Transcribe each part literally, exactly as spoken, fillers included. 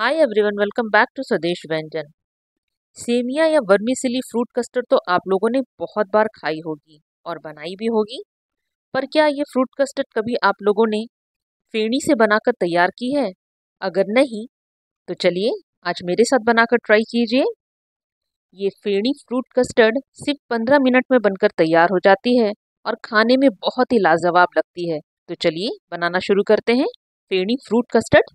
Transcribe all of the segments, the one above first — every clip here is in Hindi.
Hi everyone, welcome back to Swadesh Vyanjan. सेमिया या वर्मीसिली फ्रूट कस्टर्ड तो आप लोगों ने बहुत बार खाई होगी और बनाई भी होगी, पर क्या ये फ्रूट कस्टर्ड कभी आप लोगों ने फेणी से बनाकर तैयार की है? अगर नहीं तो चलिए आज मेरे साथ बनाकर ट्राई कीजिए। ये फेणी फ्रूट कस्टर्ड सिर्फ पंद्रह मिनट में बनकर तैयार हो जाती है और खाने में बहुत ही लाजवाब लगती है। तो चलिए बनाना शुरू करते हैं फेणी फ्रूट कस्टर्ड।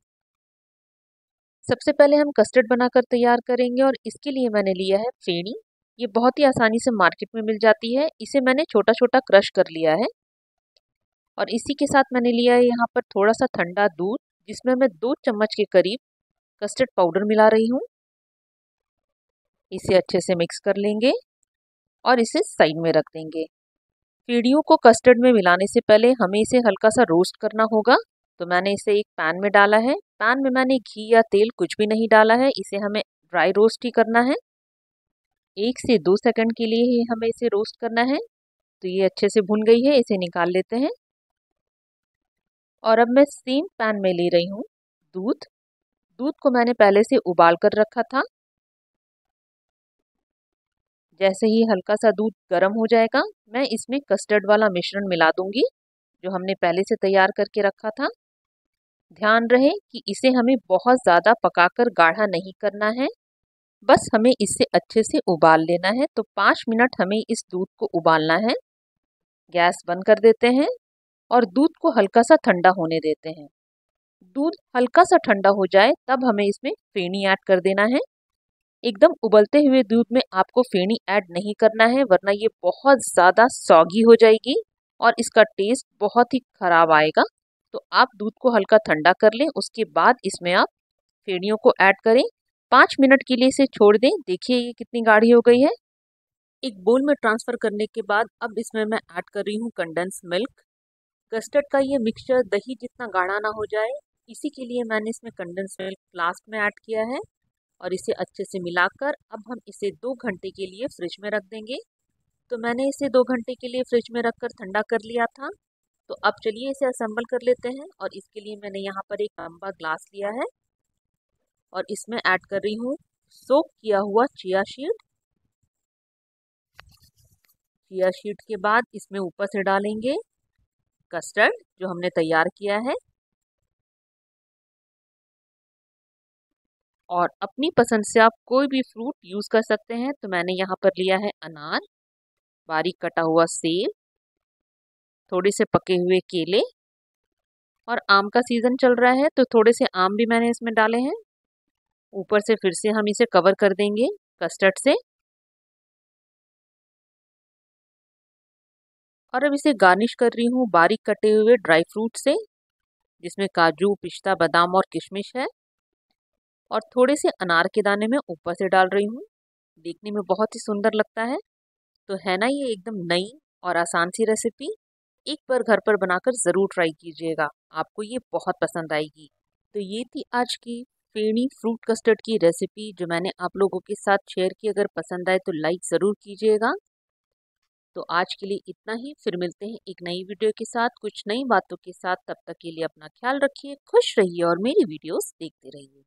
सबसे पहले हम कस्टर्ड बनाकर तैयार करेंगे और इसके लिए मैंने लिया है फेणी। ये बहुत ही आसानी से मार्केट में मिल जाती है। इसे मैंने छोटा छोटा क्रश कर लिया है और इसी के साथ मैंने लिया है यहाँ पर थोड़ा सा ठंडा दूध, जिसमें मैं दो चम्मच के करीब कस्टर्ड पाउडर मिला रही हूँ। इसे अच्छे से मिक्स कर लेंगे और इसे साइड में रख देंगे। फेणियों को कस्टर्ड में मिलाने से पहले हमें इसे हल्का सा रोस्ट करना होगा, तो मैंने इसे एक पैन में डाला है। पैन में मैंने घी या तेल कुछ भी नहीं डाला है, इसे हमें ड्राई रोस्ट ही करना है। एक से दो सेकंड के लिए ही हमें इसे रोस्ट करना है। तो ये अच्छे से भुन गई है, इसे निकाल लेते हैं। और अब मैं सेम पैन में ले रही हूँ दूध। दूध को मैंने पहले से उबाल कर रखा था। जैसे ही हल्का सा दूध गर्म हो जाएगा, मैं इसमें कस्टर्ड वाला मिश्रण मिला दूंगी जो हमने पहले से तैयार करके रखा था। ध्यान रहे कि इसे हमें बहुत ज़्यादा पकाकर गाढ़ा नहीं करना है, बस हमें इसे अच्छे से उबाल लेना है। तो पाँच मिनट हमें इस दूध को उबालना है। गैस बंद कर देते हैं और दूध को हल्का सा ठंडा होने देते हैं। दूध हल्का सा ठंडा हो जाए तब हमें इसमें फेणी ऐड कर देना है। एकदम उबलते हुए दूध में आपको फेणी ऐड नहीं करना है, वरना ये बहुत ज़्यादा सौगी हो जाएगी और इसका टेस्ट बहुत ही ख़राब आएगा। तो आप दूध को हल्का ठंडा कर लें, उसके बाद इसमें आप फेणियों को ऐड करें। पाँच मिनट के लिए इसे छोड़ दें। देखिए ये कितनी गाढ़ी हो गई है। एक बोल में ट्रांसफ़र करने के बाद अब इसमें मैं ऐड कर रही हूँ कंडेंस मिल्क। कस्टर्ड का ये मिक्सचर दही जितना गाढ़ा ना हो जाए, इसी के लिए मैंने इसमें कंडेंस मिल्क लास्ट में ऐड किया है। और इसे अच्छे से मिलाकर अब हम इसे दो घंटे के लिए फ्रिज में रख देंगे। तो मैंने इसे दो घंटे के लिए फ्रिज में रखकर ठंडा कर लिया था। तो अब चलिए इसे असेंबल कर लेते हैं और इसके लिए मैंने यहाँ पर एक लंबा ग्लास लिया है और इसमें ऐड कर रही हूँ सोक किया हुआ चिया सीड। चिया सीड के बाद इसमें ऊपर से डालेंगे कस्टर्ड जो हमने तैयार किया है। और अपनी पसंद से आप कोई भी फ्रूट यूज़ कर सकते हैं। तो मैंने यहाँ पर लिया है अनार, बारीक कटा हुआ सेब, थोड़े से पके हुए केले, और आम का सीज़न चल रहा है तो थोड़े से आम भी मैंने इसमें डाले हैं। ऊपर से फिर से हम इसे कवर कर देंगे कस्टर्ड से। और अब इसे गार्निश कर रही हूँ बारीक कटे हुए ड्राई फ्रूट से, जिसमें काजू, पिस्ता, बादाम और किशमिश है। और थोड़े से अनार के दाने में ऊपर से डाल रही हूँ। देखने में बहुत ही सुंदर लगता है। तो है ना ये एकदम नई और आसान सी रेसिपी? एक बार घर पर बनाकर ज़रूर ट्राई कीजिएगा, आपको ये बहुत पसंद आएगी। तो ये थी आज की फेणी फ्रूट कस्टर्ड की रेसिपी जो मैंने आप लोगों के साथ शेयर की। अगर पसंद आए तो लाइक ज़रूर कीजिएगा। तो आज के लिए इतना ही। फिर मिलते हैं एक नई वीडियो के साथ, कुछ नई बातों के साथ। तब तक के लिए अपना ख्याल रखिए, खुश रहिए और मेरी वीडियोज़ देखते रहिए।